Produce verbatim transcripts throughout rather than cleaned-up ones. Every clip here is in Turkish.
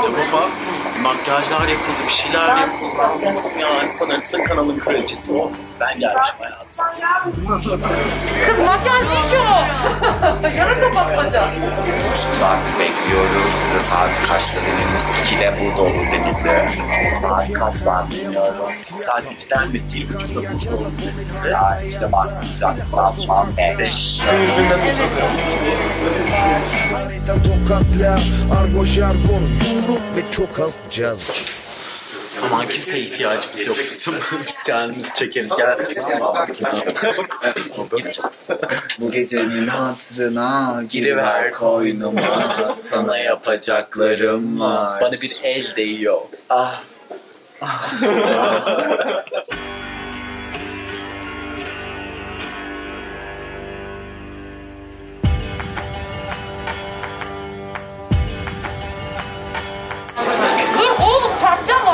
Kitaba bak, makyajlar yapıldı, bir şeyler yapıldı. Yani sanırsın kanalın kraliçesi o. Ben gelmişim hayatım. Kız makyaj değil ki o. Yarın kapatmaca. Saat bekliyoruz. Bize saat kaçta denilmişti? ikide burada olur denildi. Saat kaç ben bilmiyorum. Saat ikiden bitti, ilk buçukta burada olur denildi. Ya işte başlayacak. Saat şu an beş. Yüzünden uzatıyorum. Aman kimseye ihtiyacımız yok bizim. Biz kendimiz çekeriz. Gel. Bu gecenin hatırına giriver koynuma. Sana yapacaklarım var. Bana bir el değiyor. Ah.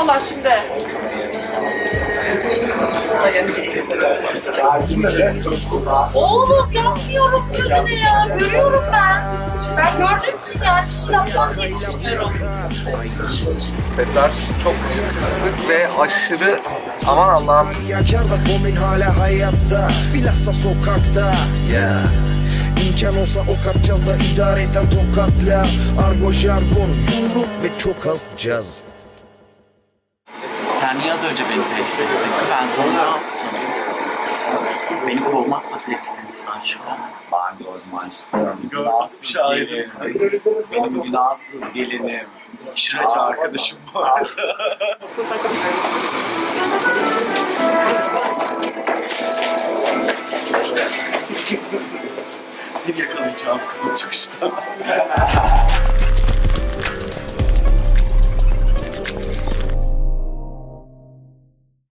Allah şimdi. Oğlum yapmıyorum gözüne ya. Görüyorum ben. Ben gördüğüm için yani bir şey yapmam diye düşünüyorum. Sesler çok kısık ve aşırı. Aman Allah'ım. Yakar da komin hala hayatta. Bilhassa sokakta. Ya. İmkan olsa ok atacağız da idare eden tokatlar. Argo jargon yumruk ve çok az caz. Sen niye az önce beni tehdit ettin? Ben sana ne yaptım? Beni kovmakla tehdit ettin aşkım. Ben gördüm aşkım. Gördüm şahidim. Benim günahsız gelinim. Şıraç arkadaşım bu arada. Seni yakalayacağım kızım çıkışta.